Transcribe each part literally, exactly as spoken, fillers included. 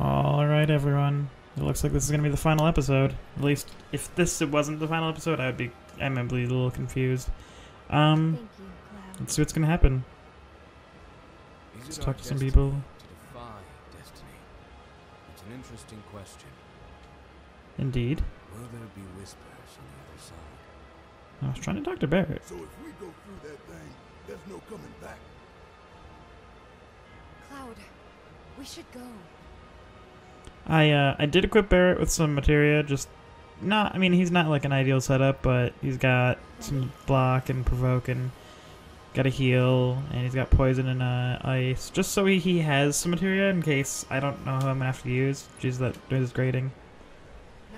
Alright everyone, it looks like this is going to be the final episode. At least, if this wasn't the final episode, I would be admittedly a little confused. Um, Thank you, Cloud. Let's see what's going to happen. Let's talk to some people. To defy destiny? It's an interesting question. Indeed. Will there be whispers on the other side? I was trying to talk to Barrett. So if we go through that thing, there's no coming back. Cloud, we should go. I uh I did equip Barrett with some Materia. Just not. I mean, he's not like an ideal setup, but he's got some block and provoke and got a heal, and he's got poison and uh, ice. Just so he, he has some Materia in case I don't know who I'm gonna have to use. Jeez, that is grating.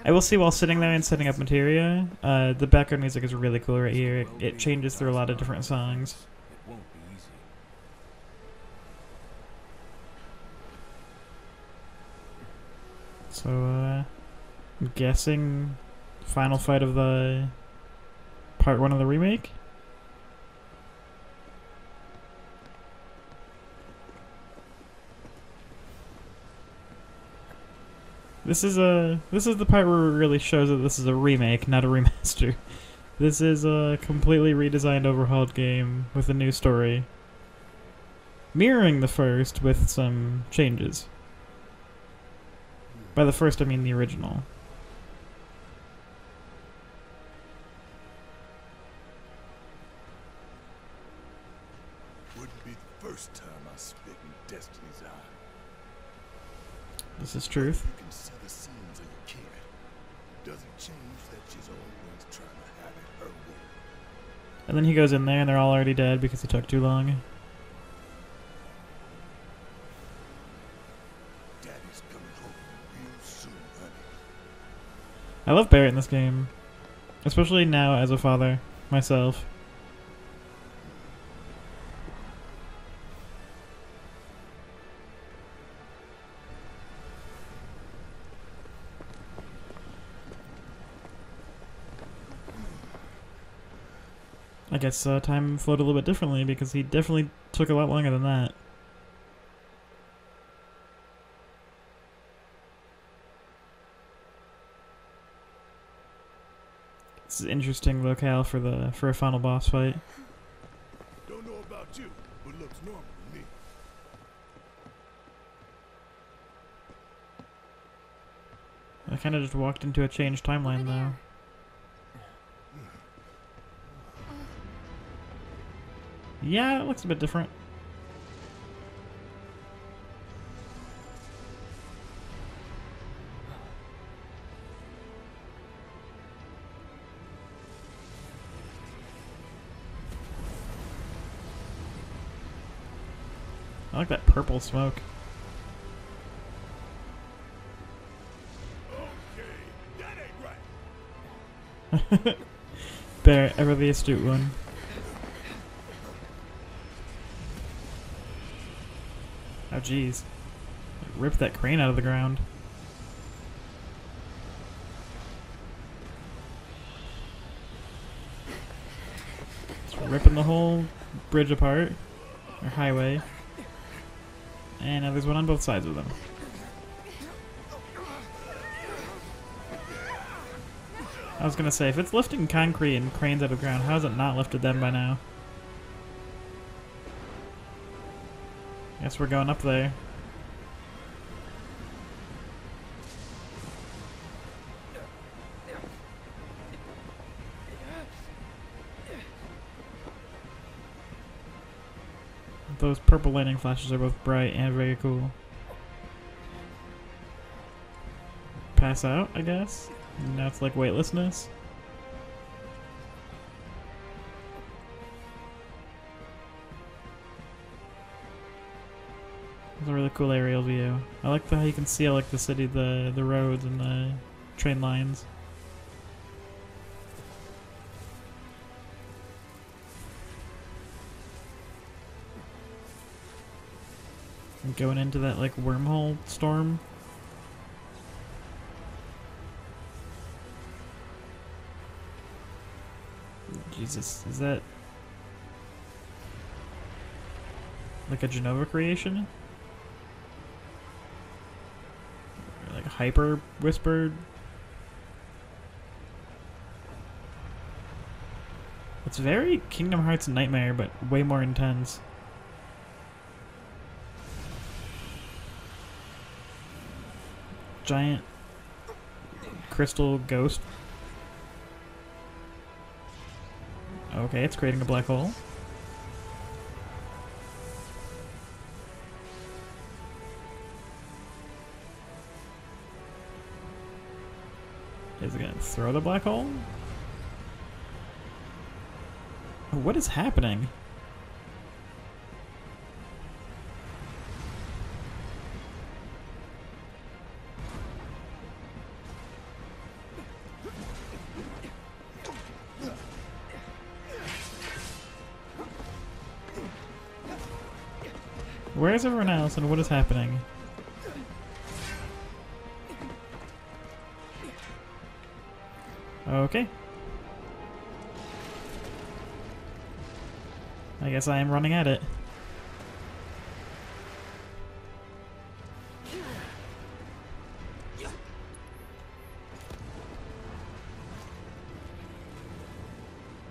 I will see while sitting there and setting up Materia, uh, the background music is really cool right here. It, it changes through a lot of different songs. It won't be easy. So, uh, I'm guessing final fight of the part one of the remake? This is a this is the part where it really shows that this is a remake, not a remaster. This is a completely redesigned, overhauled game with a new story, mirroring the first with some changes. By the first, I mean the original. Wouldn't be the first time I spit in Destiny's eye. This is truth. And then he goes in there and they're all already dead because he took too long. Daddy's coming home real soon, honey. I love Barrett in this game. Especially now as a father, myself. I guess uh, time flowed a little bit differently because he definitely took a lot longer than that. It's an interesting locale for the for a final boss fight. Don't know about you, but looks normal to me. I kind of just walked into a changed timeline though. Yeah, it looks a bit different. I like that purple smoke. Okay, that ain't right. Barrett, ever the astute one. Oh jeez. Ripped that crane out of the ground. It's ripping the whole bridge apart. Or highway. And now there's one on both sides of them. I was gonna say, if it's lifting concrete and cranes out of the ground, how has it not lifted them by now? Guess we're going up there. Those purple lightning flashes are both bright and very cool. Pass out, I guess? Now it's like weightlessness. It's a really cool aerial view. I like the, how you can see like the city, the the roads, and the train lines. And going into that like wormhole storm. Jesus, is that like a Jenova creation? hyper whispered. It's very Kingdom Hearts Nightmare, but way more intense. Giant crystal ghost. Okay, it's creating a black hole. Is it gonna throw the black hole? What is happening? Where is everyone else and what is happening? Okay. I guess I am running at it.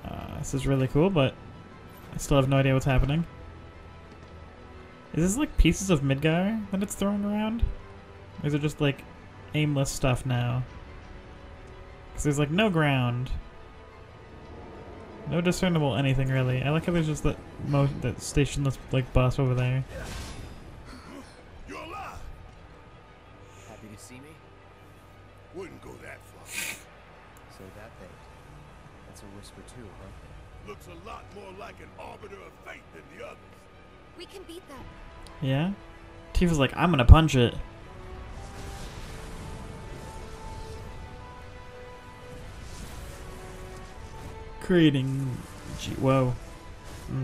Uh, this is really cool, but I still have no idea what's happening. Is this like pieces of Midgar that it's throwing around? Or is it just like aimless stuff now? Because there's like no ground. No discernible anything really. I like how there's just that mo that stationless like boss over there. You're alive. Happy to see me? Wouldn't go that far. So that thing. That's a whisper too, huh? Looks a lot more like an Arbiter of Fate than the others. We can beat them. Yeah? Tifa's like, I'm gonna punch it. Creating, gee, whoa.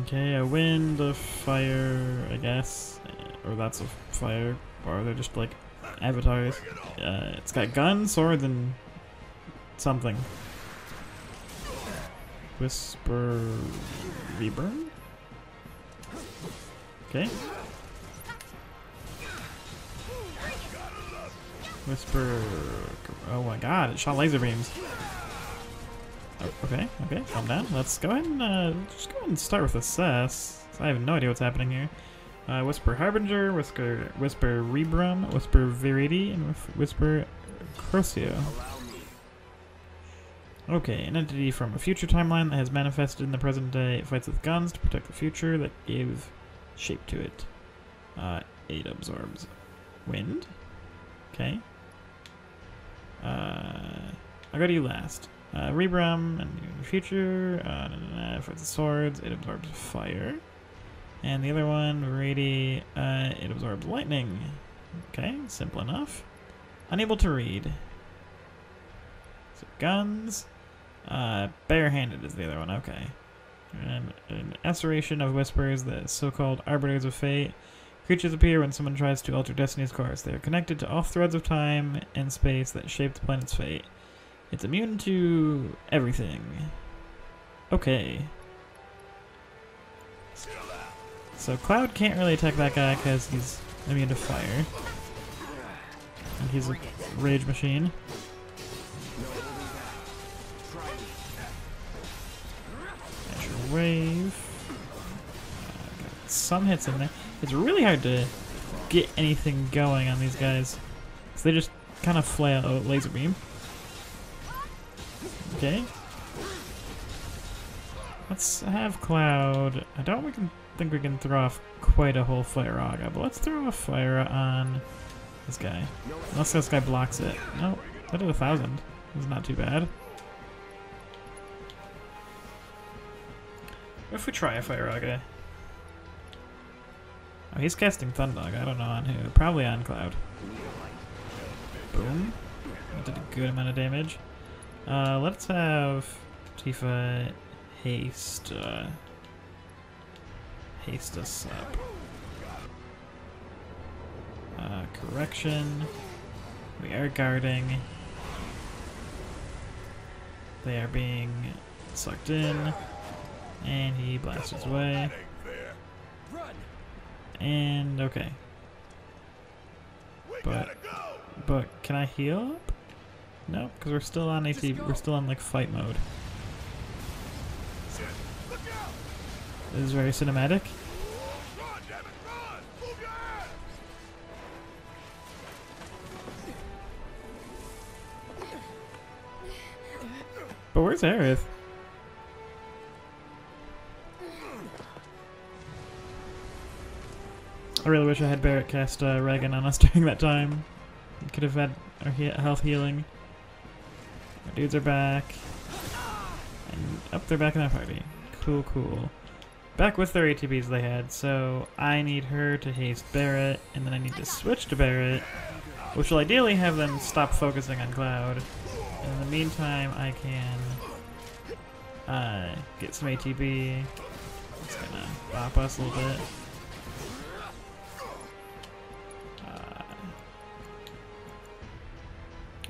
Okay, a wind, a fire, I guess, or that's a fire, or they're just like avatars. Uh, it's got guns, swords, and something. Whisper Rubrum. Okay. Whisper. Oh my God! It shot laser beams. Okay, okay, calm down. Let's go ahead and uh, just go ahead and start with assess. I have no idea what's happening here. Uh, Whisper Harbinger, Whisper Whisper Rubrum, Whisper Viridi, and Whisper Crocio. Okay, an entity from a future timeline that has manifested in the present day. It fights with guns to protect the future that gave shape to it. Uh, it absorbs wind. Okay. Uh, I'll go to you last. Uh, Rubrum and the future, uh, nah, nah, nah, for the swords, it absorbs fire. And the other one, Viridi, uh, it absorbs lightning. Okay, simple enough. Unable to read. So guns. Uh, barehanded is the other one, okay. And an asseration of whispers, the so-called Arbiters of Fate. Creatures appear when someone tries to alter destiny's course. They are connected to all threads of time and space that shape the planet's fate. It's immune to everything. Okay. So Cloud can't really attack that guy because he's immune to fire. And he's a rage machine. Azure Wave. Uh, got some hits in there. It's really hard to get anything going on these guys. So they just kind of flail out. Oh, laser beam. Okay. Let's have Cloud. I don't we can think we can throw off quite a whole Fire Aga, but let's throw a Fire on this guy. Unless this guy blocks it. No, that did a thousand. It's not too bad. What if we try a Fire Aga? Oh, he's casting Thundog. I don't know on who. Probably on Cloud. Boom. That did a good amount of damage. Uh, let's have Tifa haste, uh, haste us up. Uh, correction. We are guarding. They are being sucked in. And he blasts his way. And, okay. But but can I heal up? No, because we're still on A T B. We're still on like fight mode. Shit, look out. This is very cinematic. Run, damn it, run. Move your ass. But where's Aerith? I really wish I had Barrett cast uh, Regan on us during that time. We could have had our he health healing. Our dudes are back. And up, they're back in that party. Cool, cool. Back with their A T Bs they had, so I need her to haste Barrett, and then I need to switch to Barrett, which will ideally have them stop focusing on Cloud. And in the meantime, I can uh, get some A T B. It's gonna bop us a little bit.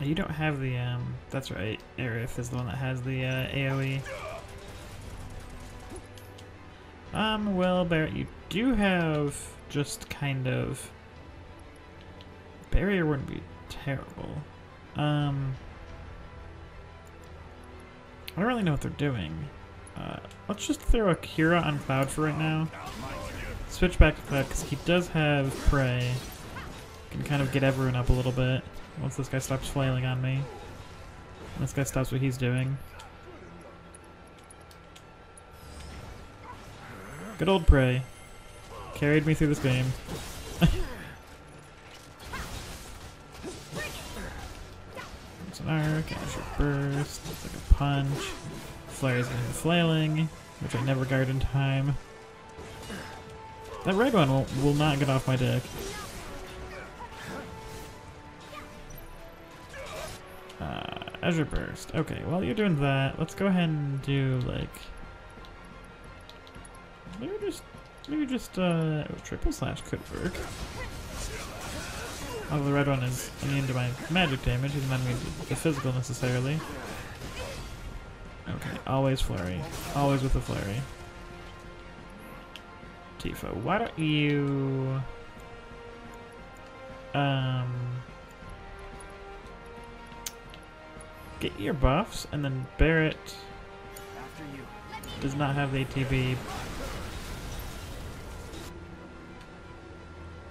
You don't have the, um, that's right, Aerith is the one that has the, uh, AoE. Um, well, Barrett, you do have just kind of... Barrier wouldn't be terrible. Um... I don't really know what they're doing. Uh, let's just throw a Cura on Cloud for right now. Switch back to Cloud, because he does have Prey. Can kind of get everyone up a little bit. Once this guy stops flailing on me. This guy stops what he's doing. Good old Prey. Carried me through this game. There's an arc, Astral Burst, it's like a punch. Flare's been flailing, which I never guard in time. That red one will, will not get off my deck. Azure Burst. Okay, while you're doing that, let's go ahead and do, like... Maybe just... Maybe just, uh... Triple Slash could work. Although the red one is immune to my magic damage. He's not immune to the physical, necessarily. Okay, always Flurry. Always with a Flurry. Tifa, why don't you... Um... Get your buffs, and then Barrett does not have the A T B.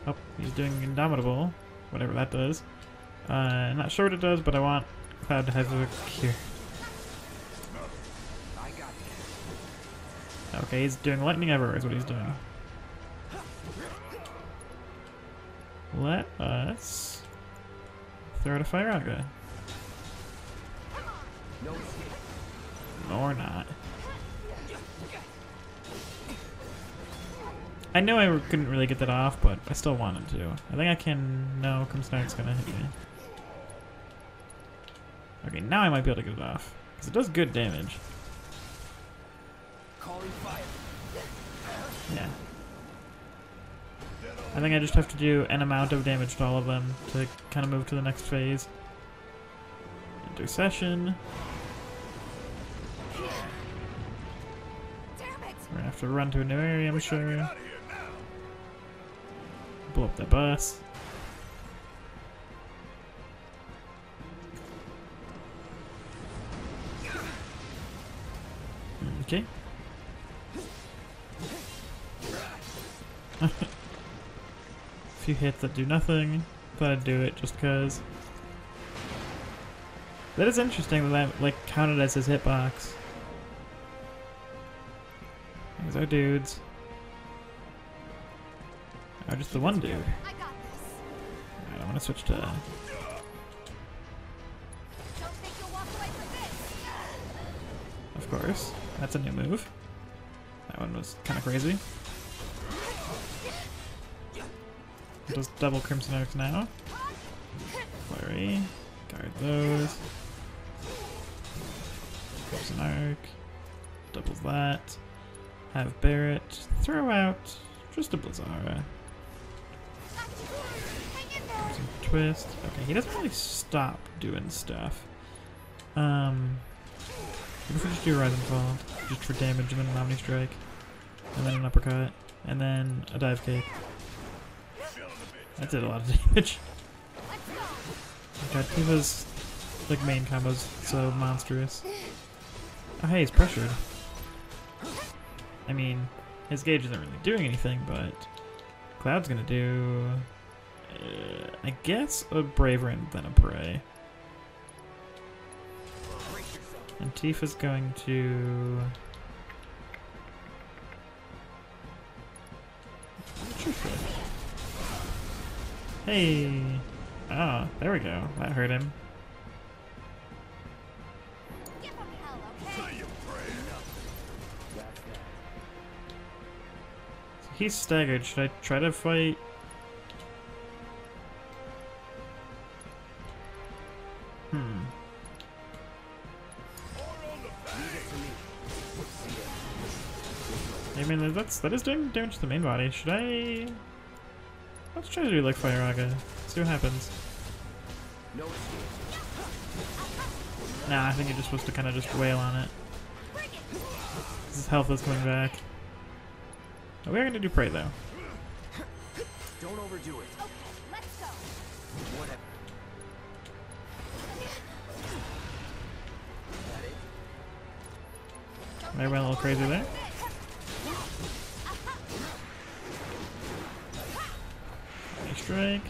Oh, he's doing Indomitable, whatever that does. Uh, I'm not sure what it does, but I want Cloud to have a cure. Okay, he's doing Lightning Everywhere is what he's doing. Let us throw out a Fire out guy. Or not. I know I couldn't really get that off, but I still wanted to. I think I can... No, Comsnart's gonna hit me. Okay, now I might be able to get it off. Because it does good damage. Yeah. I think I just have to do an amount of damage to all of them to kind of move to the next phase. Intercession. We're gonna have to run to a new area, I'm sure. Blow up the bus. Okay. A few hits that do nothing. Thought I'd do it just cause. That is interesting that that like counted as his hitbox. These are dudes. Oh, just the one dude. I don't want to switch to. Don't think you'll walk away from this. Of course, that's a new move. That one was kind of crazy. Just double Crimson Oaks now. Flurry. Guard those. Crimson Arc. Double that. Have Barrett throw out just a Blizzara. Twist. Okay, he doesn't really stop doing stuff. Um, what if we just do Rise and Fall? Just for damage and then an Omni Strike. And then an Uppercut. And then a Dive Kick. That did a lot of damage. God, Tifa's like main combo's so monstrous. Oh hey, he's pressured. I mean, his gauge isn't really doing anything, but Cloud's gonna do, uh, I guess, a braver end than a prey. And Tifa's going to. Hey! Ah, there we go. That hurt him. So he's staggered. Should I try to fight? Hmm. I mean, that's that is doing damage to the main body. Should I? Let's try to do like Fire Raga. See what happens. Nah, I think you're just supposed to kind of just wail on it. His health is coming back. Oh, we are gonna do prey though. Don't overdo it. Okay, let's go. Whatever. I went a little crazy there. Strike,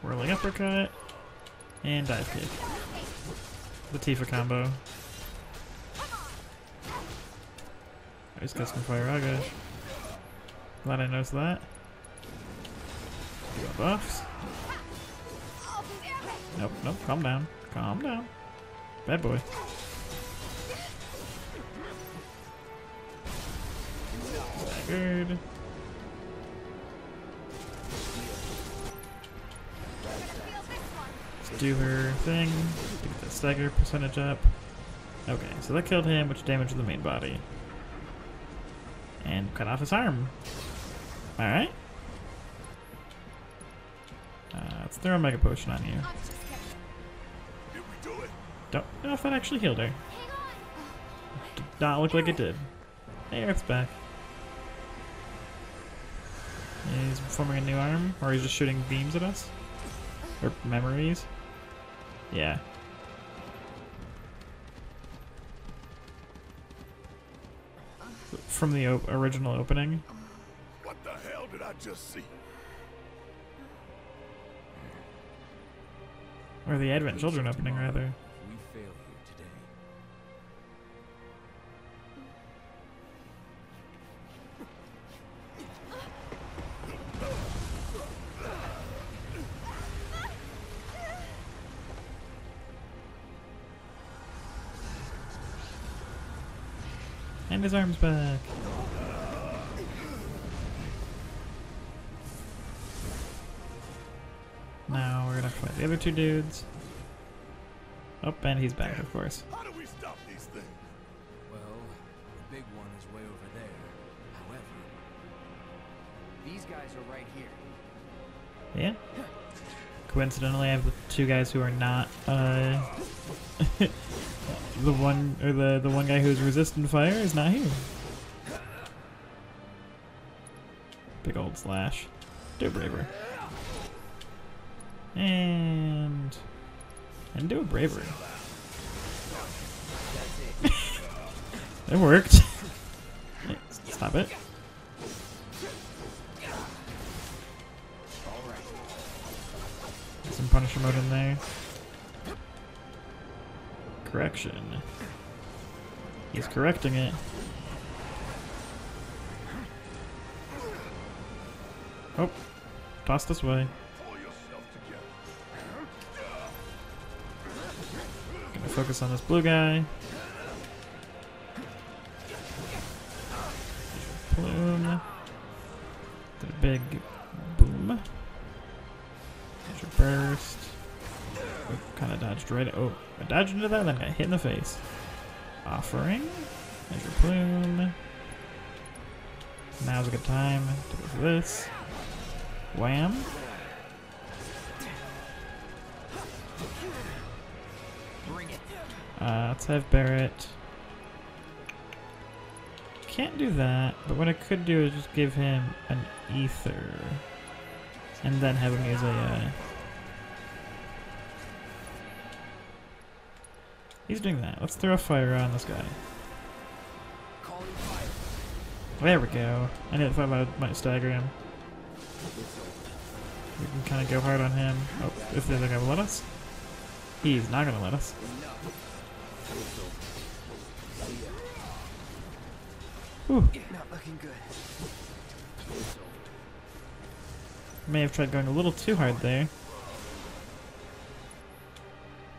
whirling uppercut, and dive kick. The Tifa combo. I just got some Fire Raga. Glad I noticed that. Got buffs. Nope, nope, calm down. Calm down. Bad boy. Staggered. Do her thing, get that stagger percentage up. Okay, so that killed him, which damaged the main body. And cut off his arm. Alright. Uh, let's throw a Mega Potion on you. Did we do it? Don't know if that actually healed her. Did not look like it did. Hey, Earth's back. He's forming a new arm, or he's just shooting beams at us? Or memories? Yeah. From the op original opening. What the hell did I just see? Or the Advent Children opening, rather. We failed here today. And his arm's back. Now we're gonna fight the other two dudes. Oh, and he's back, of course. How do we stop these things? Well, the big one is way over there. However, these guys are right here. Yeah. Coincidentally, I have the two guys who are not. Uh, The one, or the, the one guy who's resistant to fire is not here. Big old slash. Do a braver. And... And do a braver. It worked. Stop it. Get some Punisher mode in there. Correction. He's correcting it. Oh, toss this way. Gonna focus on this blue guy. Plume. Did a big boom. There's your burst. Kind of dodged right. Oh, I dodged into that, and then got hit in the face. Offering. There's your plume. Now's a good time to go for this. Wham. Uh, let's have Barrett. Can't do that, but what I could do is just give him an ether, and then have him use a. Uh, He's doing that. Let's throw a fire on this guy. There we go. I didn't thought that might stagger him. We can kind of go hard on him. Oh, if the other guy will let us. He's not gonna let us. Ooh. May have tried going a little too hard there.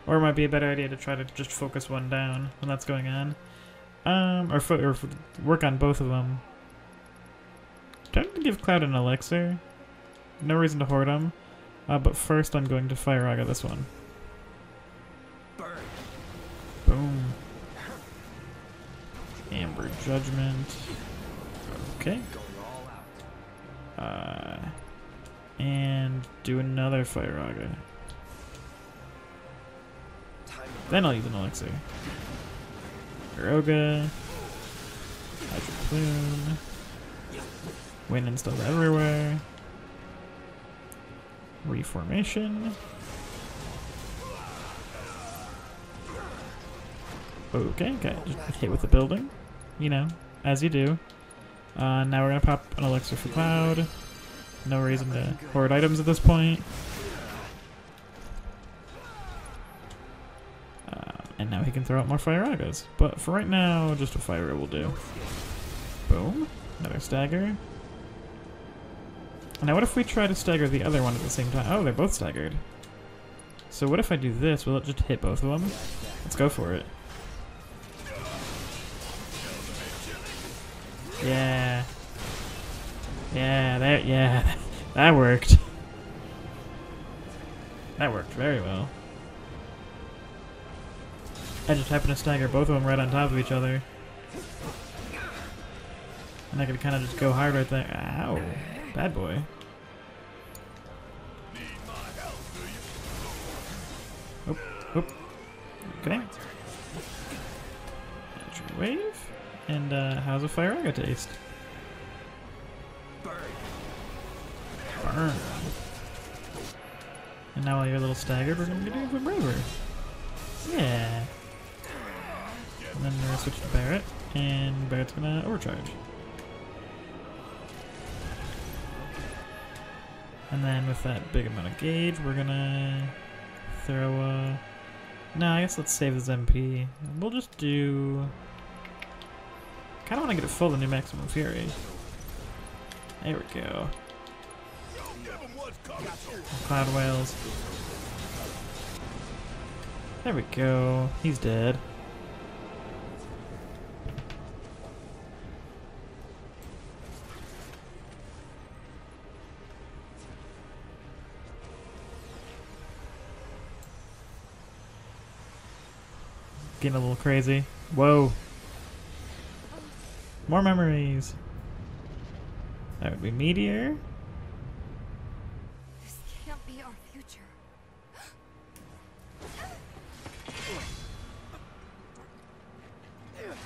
Or it might be a better idea to try to just focus one down when that's going on. Um, or, or work on both of them. Trying to give Cloud an elixir. No reason to hoard him. Uh, but first I'm going to Fire Raga this one. Burn. Boom. Amber Judgment. Okay. Uh, and do another Fire Raga. Then I'll use an elixir. Roga. Hydro Plume. Wind and stuff everywhere. Reformation. Okay, got hit with the building. You know, as you do. Uh, now we're gonna pop an elixir for Cloud. No reason to hoard items at this point. And now he can throw out more Fire Ragas. But for right now, just a Fire will do. Boom. Another stagger. Now what if we try to stagger the other one at the same time? Oh, they're both staggered. So what if I do this? Will it just hit both of them? Let's go for it. Yeah. Yeah, that, yeah. That worked. That worked very well. I just happened to stagger both of them right on top of each other. And I could kind of just go hard right there. Ow. Bad boy. Oop, oop. Okay. Entry wave. And uh, how's a Fire Raga taste? Burn. And now while you're a little staggered, we're going to be doing some braver. Yeah. And then we're going to switch to Barrett, and Barrett's going to overcharge. And then with that big amount of gauge, we're going to throw a... No, I guess let's save his M P. We'll just do... kind of want to get it full, the new Maximum Fury. There we go. Cloud Whales. There we go. He's dead. Getting a little crazy. Whoa. More memories. That would be Meteor. This can't be our future.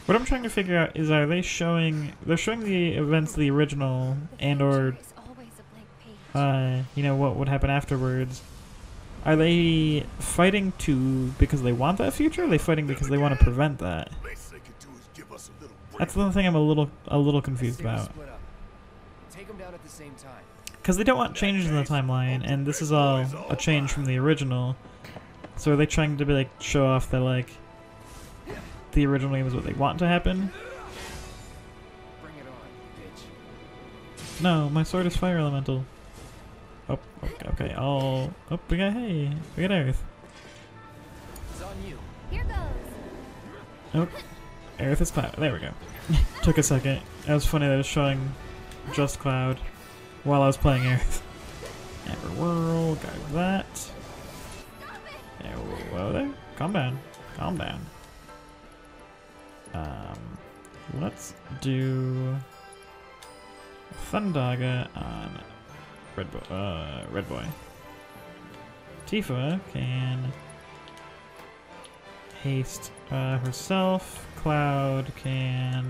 What I'm trying to figure out is, are they showing, they're showing the events of the original and or, uh, you know, what would happen afterwards. Are they fighting to because they want that future? Or are they fighting because they want to prevent that? That's the thing I'm a little a little confused about. Because they don't want changes in the timeline, and this is all a change from the original. So are they trying to be like show off that like the original game is what they want to happen? No, my sword is fire elemental. Oh, okay, I'll... Oh, we got, hey, we got Aerith. It's on you. Here goes. Oh, Aerith is Cloud. There we go. Took a second. That was funny that it was showing just Cloud while I was playing Aerith. Amber Whirl, got that. There we go, there. Calm down. Calm down. Um, let's do... Thundaga on... Red Boy, uh, Red Boy. Tifa can haste uh, herself. Cloud can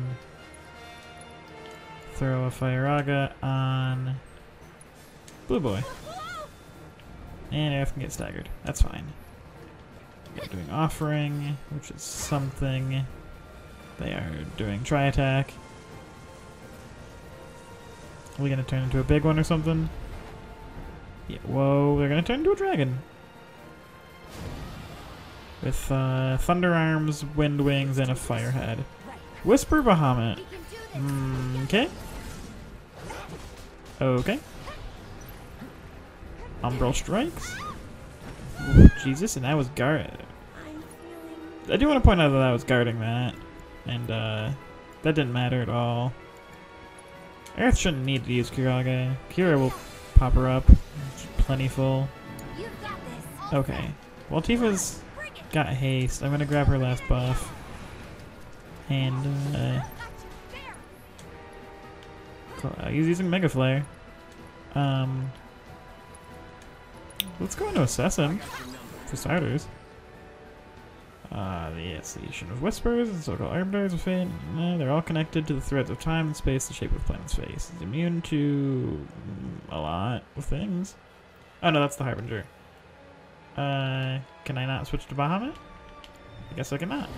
throw a Fire Raga on Blue Boy. And Aerith can get staggered. That's fine. They're doing offering, which is something. They are doing try attack. Are we gonna turn into a big one or something? Yeah, whoa, they're gonna turn into a dragon. With uh, thunder arms, wind wings, and a fire head. Whisper Bahamut. Okay. Mm okay. Umbral strikes. Ooh, Jesus, and that was guard. I do want to point out that I was guarding that. And uh, that didn't matter at all. Aerith shouldn't need to use Kiraga. Kira will pop her up. She's plentiful. Okay. Well, Tifa's got haste. I'm going to grab her last buff. And uh, he's using Mega Flare. Um, let's go into Assassin, for starters. Uh, the Association of Whispers and so do Arbiters of Fate. No, they're all connected to the threads of time and space, the shape of planet's face. It's immune to a lot of things. Oh no, that's the Harbinger. Uh, can I not switch to Bahamut? I guess I cannot.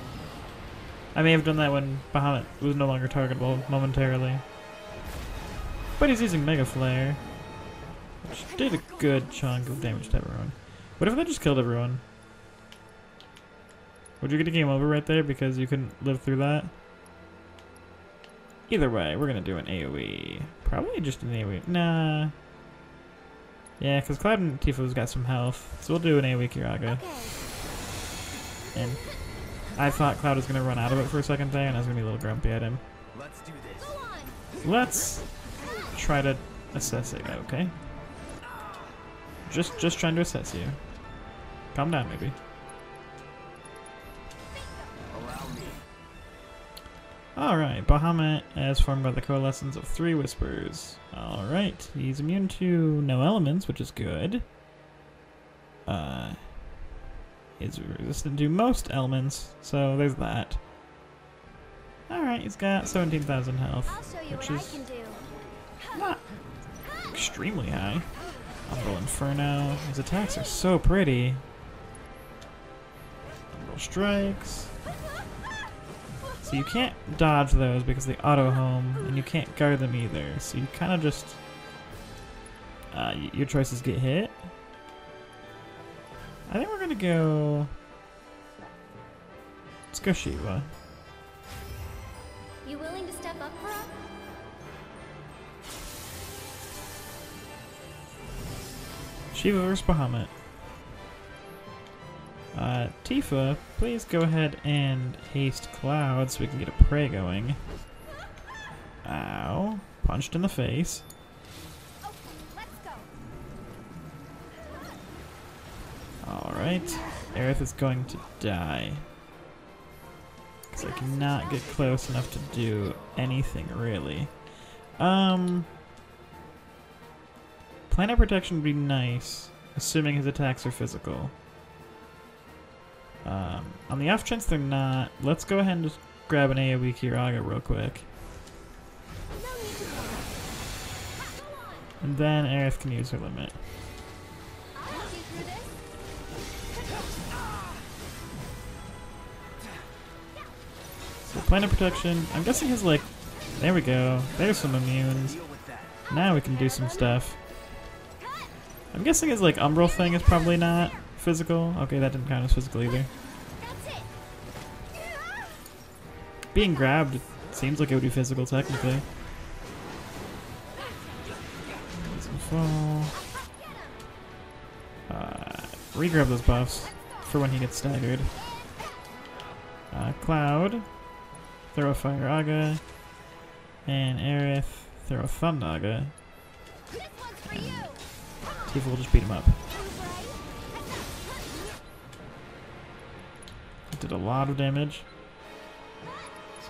I may have done that when Bahamut was no longer targetable momentarily. But he's using Mega Flare, which did a good chunk of damage to everyone. What if that just killed everyone? Would you get a game over right there because you couldn't live through that? Either way, we're gonna do an AoE. Probably just an AoE. Nah. Yeah, because Cloud and Tifa's got some health, so we'll do an AoE Kiraga. Okay. And I thought Cloud was gonna run out of it for a second there, and I was gonna be a little grumpy at him. Let's do this. Let's try to assess it. Okay. Just, just trying to assess you. Calm down, maybe. Alright, Bahamut, as formed by the coalescence of three whispers. Alright, he's immune to no elements, which is good. Uh, he's resistant to most elements, so there's that. Alright, he's got seventeen thousand health, which is not extremely high. Umbral Inferno. His attacks are so pretty. Umbral Strikes. So you can't dodge those because they auto-home, and you can't guard them either. So you kind of just... Uh, your choices get hit. I think we're going to go... Let's go Shiva. You willing to step up for us? Shiva versus Bahamut. Uh, Tifa, please go ahead and haste Cloud so we can get a prey going. Ow. Punched in the face. Alright. Aerith is going to die. Because I cannot get close enough to do anything, really. Um... Planet protection would be nice, assuming his attacks are physical. Um, on the off chance they're not, let's go ahead and just grab an AoE Kiraga real quick. And then Aerith can use her limit. So planet protection, I'm guessing he's like, there we go, there's some immunes. Now we can do some stuff. I'm guessing his like umbral thing is probably not physical. Okay, that didn't count as physical either. Being grabbed, it seems like it would be physical technically. Doesn't fall. Uh, regrab those buffs for when he gets staggered. Uh, Cloud, throw a Fire Aga, and Aerith, throw a Thundaga. Tifa will just beat him up. Did a lot of damage.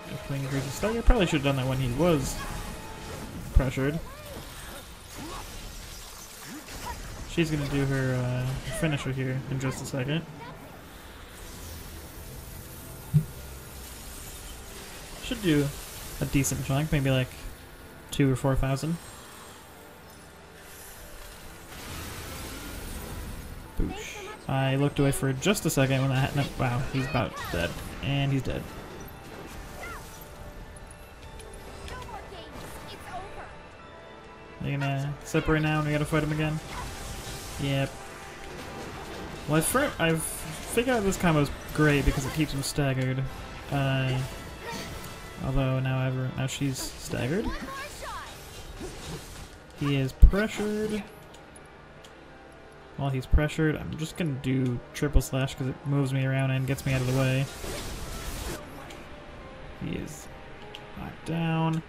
I probably should have done that when he was pressured. She's going to do her uh, finisher here in just a second. Should do a decent chunk, maybe like two or four thousand. Boosh. I looked away for just a second when that happened. Wow, he's about dead. And he's dead. They're gonna separate now and we gotta fight him again? Yep. Well, I've, I've figured out this combo's great because it keeps him staggered. Uh, although now ever now she's staggered. He is pressured. While he's pressured, I'm just gonna do triple slash because it moves me around and gets me out of the way. He is knocked down.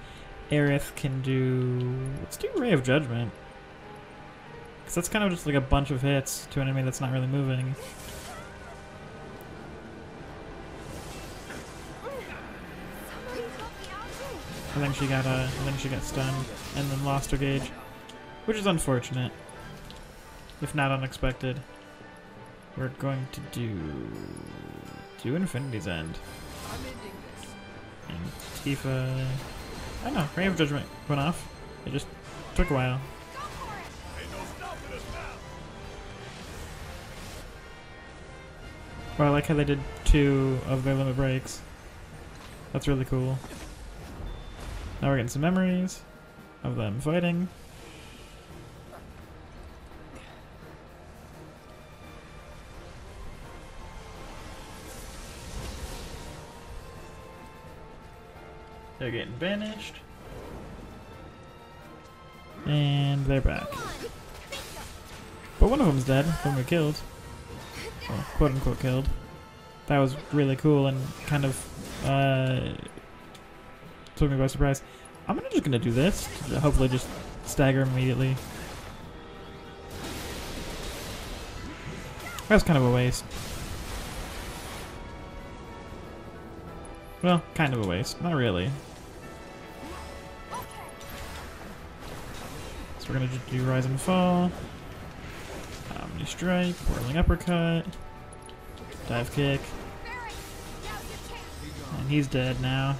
Aerith can do... let's do Ray of Judgment. Because that's kind of just like a bunch of hits to an enemy that's not really moving. I think she got uh, I think she got stunned and then lost her gauge, which is unfortunate. If not unexpected. We're going to do... do Infinity's End. And Tifa... I don't know, Ray of Judgment went off. It just took a while. Well, I like how they did two of their limit breaks. That's really cool. Now we're getting some memories of them fighting. They're getting banished. And they're back. But one of them's dead, when we killed. Well, quote unquote killed. That was really cool and kind of uh, took me by surprise. I'm just gonna do this to hopefully just stagger immediately. That was kind of a waste. Well, kind of a waste. Not really. So we're gonna just do Rise and Fall. Omni Strike, Whirling Uppercut, Dive Kick. And he's dead now.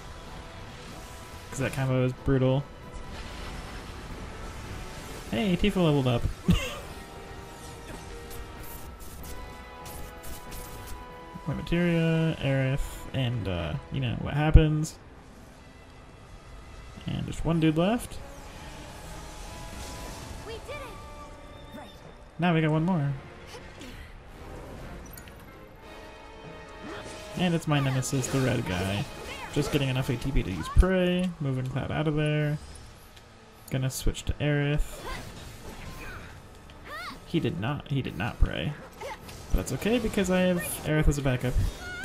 Because that combo is brutal. Hey, Tifa leveled up. Materia, Aerith, and uh, you know what happens. And just one dude left. We did it. Right. Now we got one more. And it's my nemesis, the red guy. Just getting enough A T P to use Prey, moving Cloud out of there. Gonna switch to Aerith. He did not, he did not Prey. But that's okay because I have Aerith as a backup.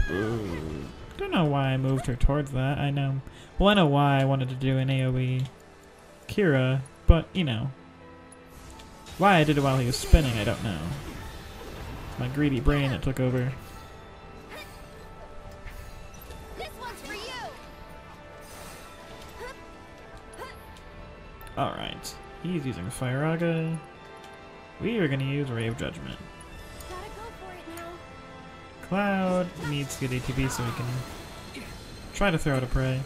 Ooh. Don't know why I moved her towards that. I know. Well, I know why I wanted to do an AoE Kira, but you know. Why I did it while he was spinning, I don't know. My greedy brain, it took over. This one's for you. Alright. He's using Firaga. We are going to use Ray of Judgment. Cloud needs to get A T P so we can try to throw out a Prey.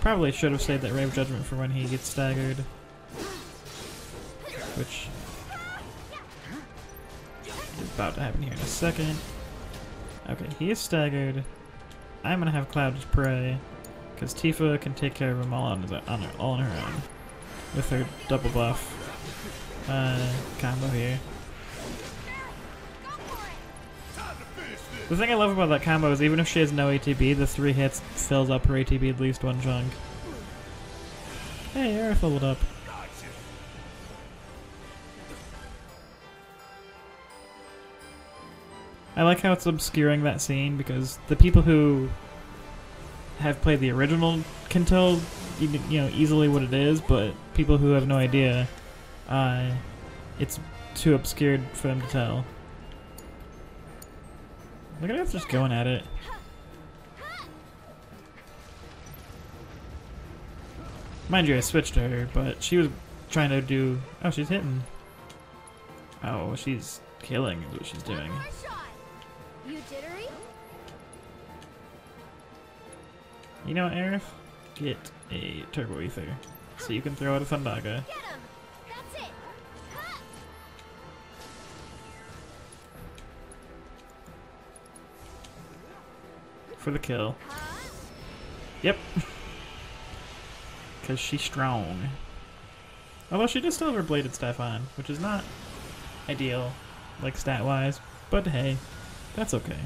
Probably should have saved that Ray of Judgment for when he gets staggered. Which is about to happen here in a second. Okay, he is staggered. I'm gonna have Cloud just Prey, because Tifa can take care of him all on, his, on, her, all on her own. With her double buff uh, combo here. The thing I love about that combo is even if she has no A T B, the three hits fills up her A T B at least one chunk. Hey, Aerith leveled up. I like how it's obscuring that scene because the people who have played the original can tell you know easily what it is, but people who have no idea, uh, it's too obscured for them to tell. Look at us just going at it. Mind you, I switched to her, but she was trying to do... Oh, she's hitting. Oh, she's killing is what she's doing. You know what, Aerith? Get a Turbo Ether, so you can throw out a Thundaga. for the kill. Yep. Because she's strong. Although she does still have her bladed staff on, which is not ideal, like stat-wise. But hey, that's okay.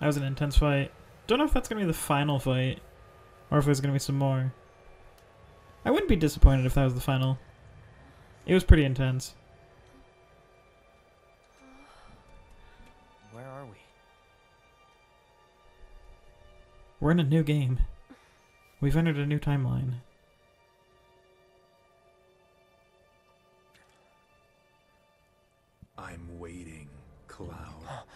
That was an intense fight. Don't know if that's going to be the final fight, or if there's going to be some more. I wouldn't be disappointed if that was the final. It was pretty intense. Where are we? We're in a new game. We've entered a new timeline. I'm waiting, Cloud.